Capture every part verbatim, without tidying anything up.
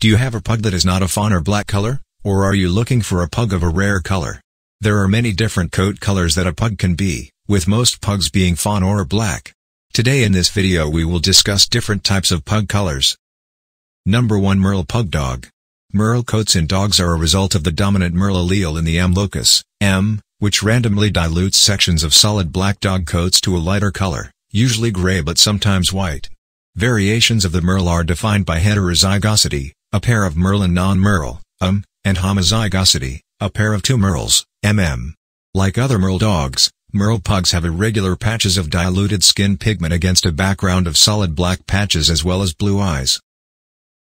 Do you have a pug that is not a fawn or black color, or are you looking for a pug of a rare color? There are many different coat colors that a pug can be, with most pugs being fawn or black. Today in this video we will discuss different types of pug colors. Number one Merle Pug Dog. Merle coats in dogs are a result of the dominant Merle allele in the M locus, M, which randomly dilutes sections of solid black dog coats to a lighter color, usually gray but sometimes white. Variations of the Merle are defined by heterozygosity, a pair of Merle and non-Merle, um, and homozygosity, a pair of two Merles, mm. Like other Merle dogs, Merle pugs have irregular patches of diluted skin pigment against a background of solid black patches as well as blue eyes.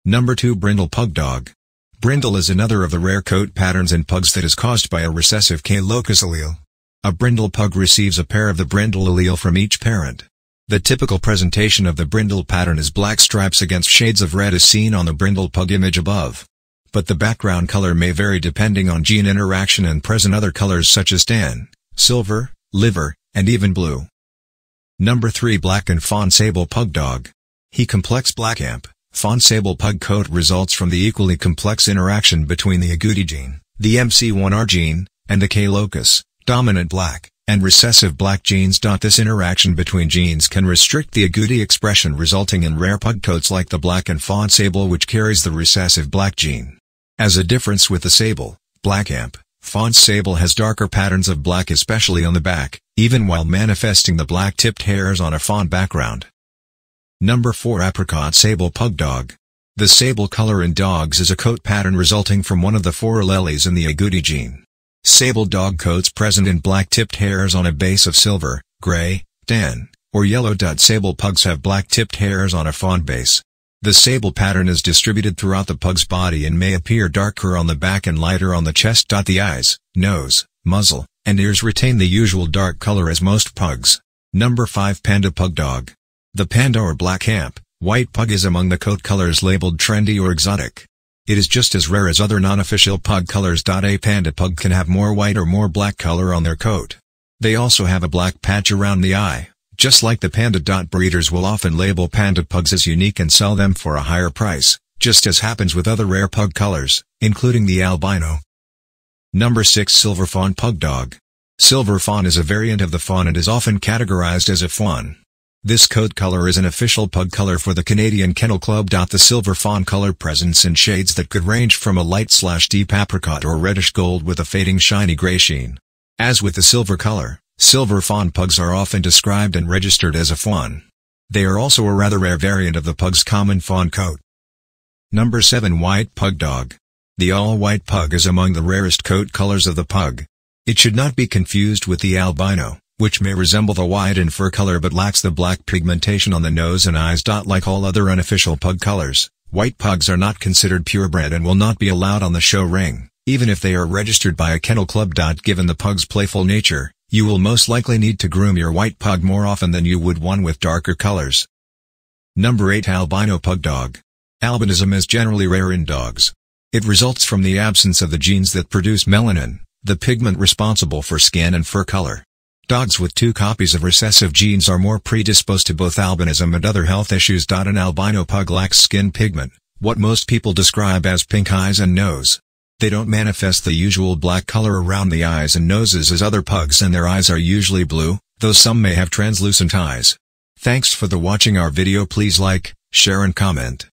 Number two Brindle Pug Dog. Brindle is another of the rare coat patterns in pugs that is caused by a recessive K locus allele. A brindle pug receives a pair of the brindle allele from each parent. The typical presentation of the brindle pattern is black stripes against shades of red as seen on the brindle pug image above. But the background color may vary depending on gene interaction and present other colors such as tan, silver, liver, and even blue. Number three Black and Fawn Sable Pug Dog. He complex black amp. Fawn sable pug coat results from the equally complex interaction between the Agouti gene, the M C one R gene, and the K locus, dominant black, and recessive black genes. This interaction between genes can restrict the Agouti expression, resulting in rare pug coats like the black and fawn sable, which carries the recessive black gene. As a difference with the sable, black amp, fawn sable has darker patterns of black, especially on the back, even while manifesting the black tipped hairs on a fawn background. Number four Apricot Sable Pug Dog. The sable color in dogs is a coat pattern resulting from one of the four alleles in the Agouti gene. Sable dog coats present in black-tipped hairs on a base of silver, gray, tan, or yellow. Sable pugs have black-tipped hairs on a fawn base. The sable pattern is distributed throughout the pug's body and may appear darker on the back and lighter on the chest. The eyes, nose, muzzle, and ears retain the usual dark color as most pugs. Number five Panda Pug Dog. The panda or black amp, white pug is among the coat colors labeled trendy or exotic. It is just as rare as other non-official pug colors. A panda pug can have more white or more black color on their coat. They also have a black patch around the eye, just like the panda. Breeders will often label panda pugs as unique and sell them for a higher price, just as happens with other rare pug colors, including the albino. Number six Silver Fawn Pug Dog. Silver fawn is a variant of the fawn and is often categorized as a fawn. This coat color is an official pug color for the Canadian Kennel Club. The silver fawn color presents in shades that could range from a light slash deep apricot or reddish gold with a fading shiny gray sheen. As with the silver color, silver fawn pugs are often described and registered as a fawn. They are also a rather rare variant of the pug's common fawn coat. Number seven White Pug Dog. The all-white pug is among the rarest coat colors of the pug. It should not be confused with the albino, which may resemble the white in fur color but lacks the black pigmentation on the nose and eyes. Like all other unofficial pug colors, white pugs are not considered purebred and will not be allowed on the show ring, even if they are registered by a kennel club. Given the pug's playful nature, you will most likely need to groom your white pug more often than you would one with darker colors. Number eight Albino Pug Dog. Albinism is generally rare in dogs. It results from the absence of the genes that produce melanin, the pigment responsible for skin and fur color. Dogs with two copies of recessive genes are more predisposed to both albinism and other health issues. An albino pug lacks skin pigment, what most people describe as pink eyes and nose. They don't manifest the usual black color around the eyes and noses as other pugs, and their eyes are usually blue, though some may have translucent eyes. Thanks for the watching our video. Please like, share and comment.